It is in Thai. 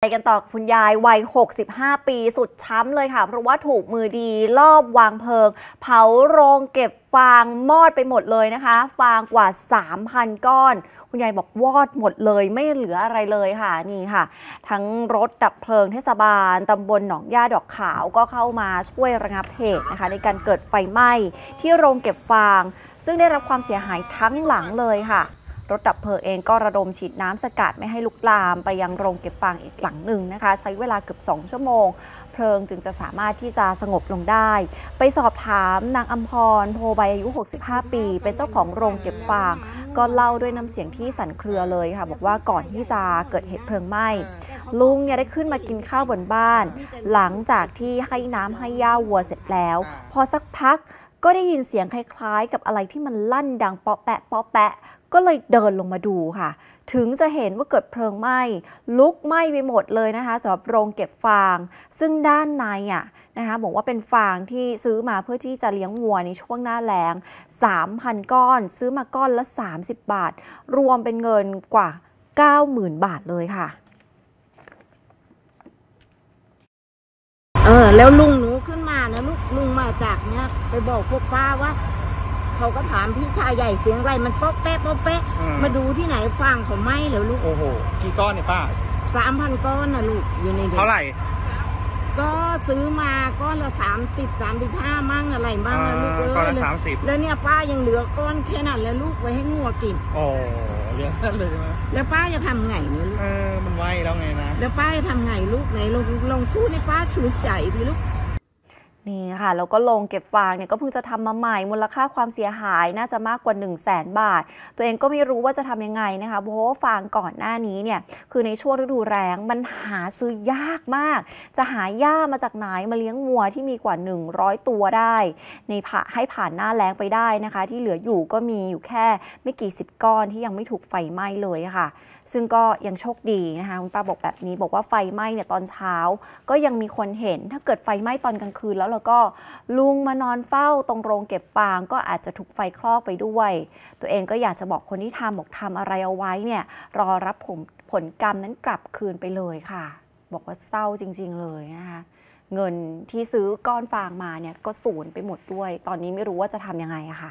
ไปกันต่อคุณยายวัย65 ปีสุดช้ำเลยค่ะเพราะว่าถูกมือดีลอบวางเพลิงเผาโรงเก็บฟางมอดไปหมดเลยนะคะฟางกว่า 3,000 ก้อนคุณยายบอกวอดหมดเลยไม่เหลืออะไรเลยค่ะนี่ค่ะทั้งรถดับเพลิงเทศบาลตำบลหนองย่าดอกขาวก็เข้ามาช่วยระงับเหตุนะคะในการเกิดไฟไหม้ที่โรงเก็บฟางซึ่งได้รับความเสียหายทั้งหลังเลยค่ะรถดับเพลิงเองก็ระดมฉีดน้ำสกัดไม่ให้ลุกลามไปยังโรงเก็บฟางอีกหลังหนึ่งนะคะใช้เวลาเกือบ2 ชั่วโมงเพลิงจึงจะสามารถที่จะสงบลงได้ไปสอบถามนางอำพรโพใบอายุ65 ปีเป็นเจ้าของโรงเก็บฟางก็เล่าด้วยน้ำเสียงที่สั่นเครือเลยค่ะบอกว่าก่อนที่จะเกิดเหตุเพลิงไหม้ลุงเนี่ยได้ขึ้นมากินข้าวบนบ้านหลังจากที่ให้น้ำให้หญ้าวัวเสร็จแล้วพอสักพักก็ได้ยินเสียงคล้ายๆกับอะไรที่มันลั่นดังเปาะแปะเปาะแปะก็เลยเดินลงมาดูค่ะถึงจะเห็นว่าเกิดเพลิงไหม้ลุกไหม้ไปหมดเลยนะคะสำหรับโรงเก็บฟางซึ่งด้านในนะคะบอกว่าเป็นฟางที่ซื้อมาเพื่อที่จะเลี้ยงวัวในช่วงหน้าแล้ง 3,000 ก้อนซื้อมาก้อนละ30 บาทรวมเป็นเงินกว่า 90,000 บาทเลยค่ะแล้วลุงหนูขึ้นมานะลุงมาจากเนี้ยไปบอกพวกป้าว่าเขาก็ถามพี่ชายใหญ่เสียงอะไรมันป๊อกแป๊ะป๊อกแป๊ะมาดูที่ไหนฟางเขาไหม้แล้วลูกโอ้โหกี่ก้อนเนี่ยป้า 3,000 ก้อนนะลูกอยู่ในเท่าไหร่ก็ซื้อมาก้อนละ30-35มั่งอะไรบ้างนะลูกเออก้อนละ30แล้วเนี่ยป้ายังเหลือก้อนแค่นั้นแล้วลูกไว้ให้งัวกินโอ้เหลือเลยมั้ยแล้วป้าจะทำไงเนี่ยลูกมันไหม้แล้วไงนะแล้วป้าจะทำไงลูกไหนลงทู่ในป้าชื่นใจดีลูกนี่ค่ะแล้วก็โรงเก็บฟางเนี่ยก็เพิ่งจะทำมาใหม่มูลค่าความเสียหายน่าจะมากกว่า 100,000 บาทตัวเองก็ไม่รู้ว่าจะทำยังไงนะคะเพราะฟางก่อนหน้านี้เนี่ยคือในช่วงฤดูแรงมันหาซื้อยากมากจะหาหญ้ามาจากไหนมาเลี้ยงวัวที่มีกว่า100 ตัวได้ในให้ผ่านหน้าแล้งไปได้นะคะที่เหลืออยู่ก็มีอยู่แค่ไม่กี่สิบก้อนที่ยังไม่ถูกไฟไหม้เลยค่ะซึ่งก็ยังโชคดีนะคะคุณป้าบอกแบบนี้บอกว่าไฟไหม้เนี่ยตอนเช้าก็ยังมีคนเห็นถ้าเกิดไฟไหม้ตอนกลางคืนแล้วก็ลุงมานอนเฝ้าตรงโรงเก็บฟางก็อาจจะถูกไฟคลอกไปด้วยตัวเองก็อยากจะบอกคนที่ทำบอกทำอะไรเอาไว้เนี่ยรอรับผลกรรมนั้นกลับคืนไปเลยค่ะบอกว่าเศร้าจริงๆเลยนะคะเงินที่ซื้อก้อนฟางมาเนี่ยก็สูญไปหมดด้วยตอนนี้ไม่รู้ว่าจะทำยังไงค่ะ